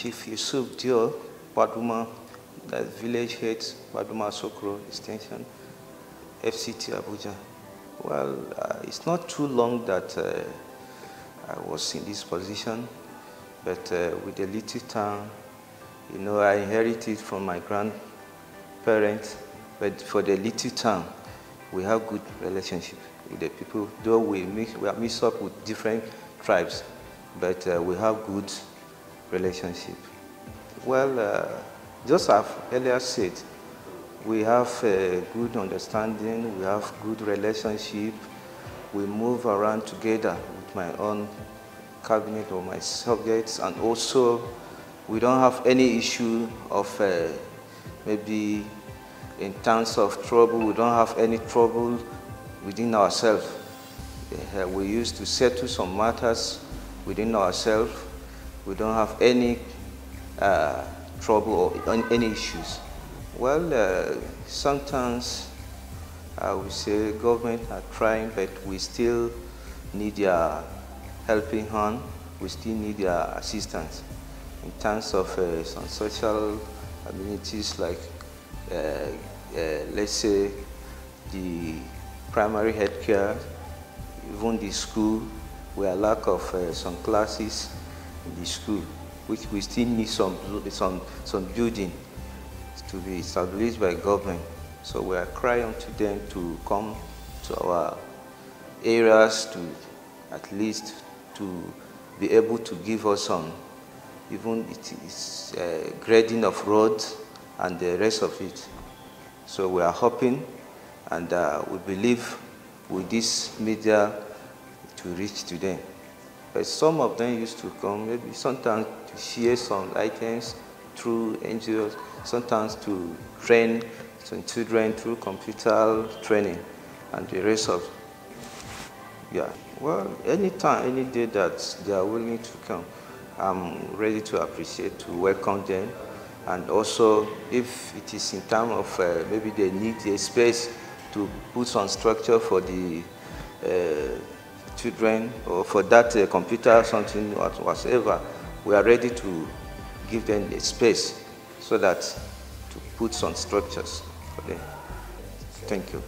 Chief Yusuf Dio, Paduma, that village heads, Paduma Sokro Extension, FCT Abuja. Well, it's not too long that I was in this position, but with the little town, you know, I inherited from my grandparents, but for the little town, we have good relationship with the people, though we mix up with different tribes, but we have good relationship. Well, just as earlier said, we have a good understanding, we have good relationship, we move around together with my own cabinet or my subjects, and also we don't have any issue of maybe in terms of trouble, we don't have any trouble within ourselves. We used to settle some matters within ourselves. We don't have any trouble or any issues. Well, sometimes I would say government are trying, but we still need their helping hand. We still need their assistance in terms of some social amenities like, let's say, the primary healthcare, even the school. We are lack of some classes in the school, which we still need some building to be established by government. So we are crying to them to come to our areas to at least to be able to give us some, even it is grading of roads and the rest of it. So we are hoping, and we believe with this media to reach to them. But some of them used to come, maybe sometimes to share some items through NGOs, sometimes to train some children through computer training and the rest of, yeah. Well, any time, any day that they are willing to come, I'm ready to appreciate, to welcome them. And also, if it is in terms of maybe they need a space to put some structure for the children or for that computer or something, whatever, we are ready to give them a space so that to put some structures for them. Thank you.